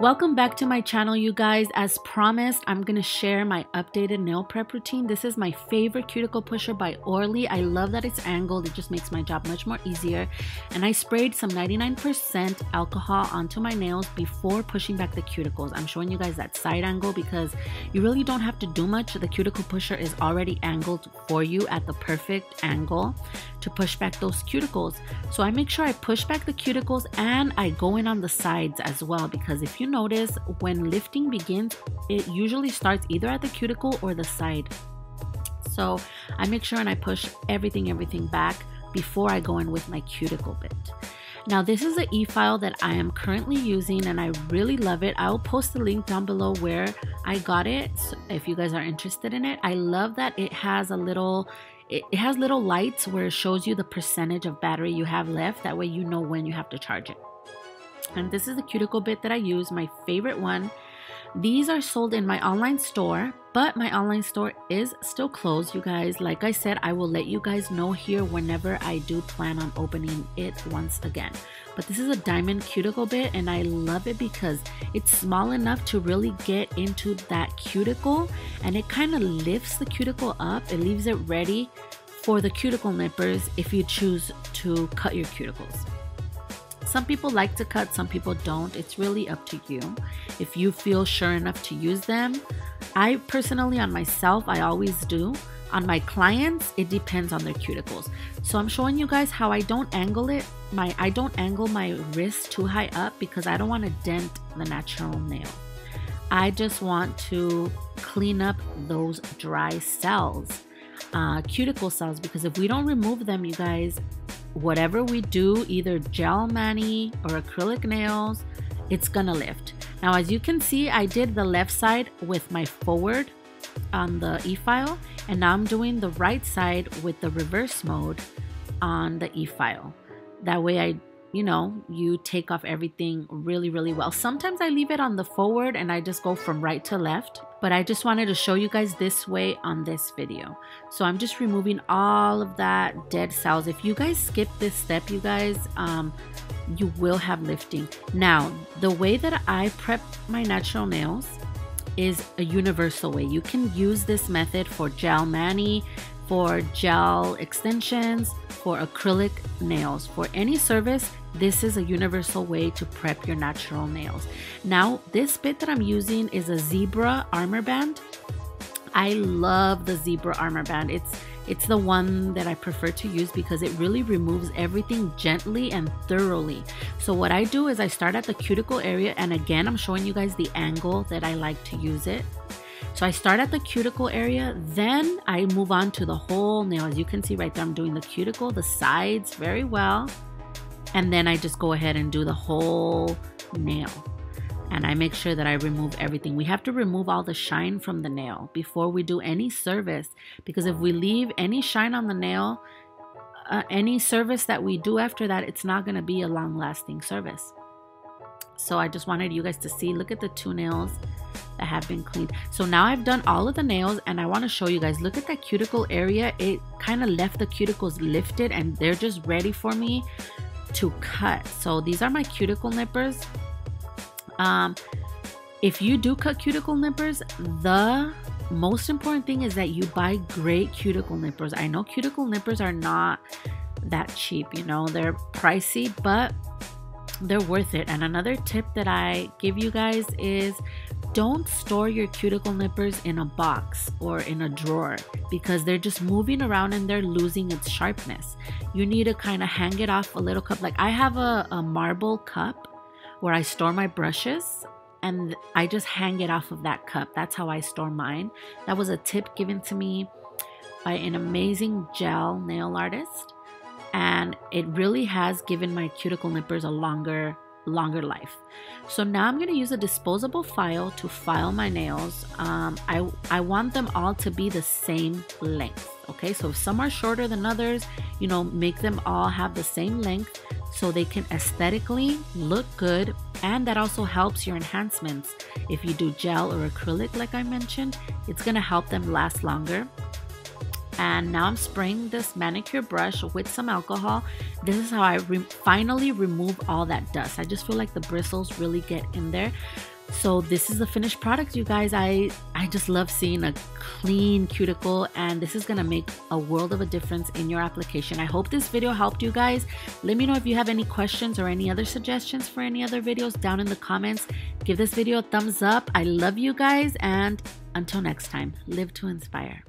Welcome back to my channel, you guys. As promised, I'm gonna share my updated nail prep routine. This is my favorite cuticle pusher by Orly. I love that it's angled. It just makes my job much more easier. And I sprayed some 99% alcohol onto my nails before pushing back the cuticles. I'm showing you guys that side angle because you really don't have to do much. The cuticle pusher is already angled for you at the perfect angle to push back those cuticles. So I make sure I push back the cuticles and I go in on the sides as well, because if you notice, when lifting begins, it usually starts either at the cuticle or the side. So I make sure and I push everything back before I go in with my cuticle bit. Now this is an e-file that I am currently using and I really love it. I will post the link down below where I got it, so if you guys are interested in it. I love that it has a little it has little lights where it shows you the percentage of battery you have left. That way you know when you have to charge it. And this is the cuticle bit that I use, my favorite one. These are sold in my online store, but my online store is still closed, you guys. Like I said, I will let you guys know here whenever I do plan on opening it once again. But this is a diamond cuticle bit and I love it because it's small enough to really get into that cuticle, and it kind of lifts the cuticle up. It leaves it ready for the cuticle nippers if you choose to cut your cuticles. Some people like to cut, some people don't. It's really up to you if you feel sure enough to use them. I personally, on myself, I always do. On my clients, it depends on their cuticles. So I'm showing you guys how I don't angle it. I don't angle my wrist too high up because I don't want to dent the natural nail. I just want to clean up those dry cells, cuticle cells, because if we don't remove them, you guys, whatever we do, either gel mani or acrylic nails, it's gonna lift. Now, as you can see, I did the left side with my forward on the e-file, and now I'm doing the right side with the reverse mode on the e-file. That way you take off everything really well. Sometimes I leave it on the forward and I just go from right to left, but I just wanted to show you guys this way on this video. So I'm just removing all of that dead cells. If you guys skip this step, you guys, you will have lifting. Now, the way that I prep my natural nails is a universal way. You can use this method for gel mani, for gel extensions, for acrylic nails, for any service. This is a universal way to prep your natural nails. Now, this bit that I'm using is a zebra armor band. I love the zebra armor band. It's the one that I prefer to use because it really removes everything gently and thoroughly. So what I do is I start at the cuticle area, and again, I'm showing you guys the angle that I like to use it. So I start at the cuticle area, then I move on to the whole nail. As you can see right there, I'm doing the cuticle, the sides very well. And then I just go ahead and do the whole nail. And I make sure that I remove everything. We have to remove all the shine from the nail before we do any service, because if we leave any shine on the nail, any service that we do after that, it's not going to be a long-lasting service. So I just wanted you guys to see, look at the two nails that have been cleaned. So now I've done all of the nails, and I want to show you guys, look at that cuticle area. It kind of left the cuticles lifted and they're just ready for me to cut. So these are my cuticle nippers. If you do cut cuticle nippers, the most important thing is that you buy great cuticle nippers. I know cuticle nippers are not that cheap, you know, they're pricey, but they're worth it. And another tip that I give you guys is don't store your cuticle nippers in a box or in a drawer, because they're just moving around and they're losing its sharpness. You need to kind of hang it off a little cup. Like I have a marble cup where I store my brushes, and I just hang it off of that cup. That's how I store mine. That was a tip given to me by an amazing gel nail artist, and it really has given my cuticle nippers a longer life. So now I'm going to use a disposable file to file my nails. I want them all to be the same length. Okay, so if some are shorter than others, you know, make them all have the same length so they can aesthetically look good, and that also helps your enhancements. If you do gel or acrylic, like I mentioned, it's going to help them last longer. and now I'm spraying this manicure brush with some alcohol. This is how I finally remove all that dust. I just feel like the bristles really get in there. So this is the finished product, you guys. I just love seeing a clean cuticle, and this is gonna make a world of a difference in your application. I hope this video helped you guys. Let me know if you have any questions or any other suggestions for any other videos down in the comments. Give this video a thumbs up. I love you guys, and until next time, live to inspire.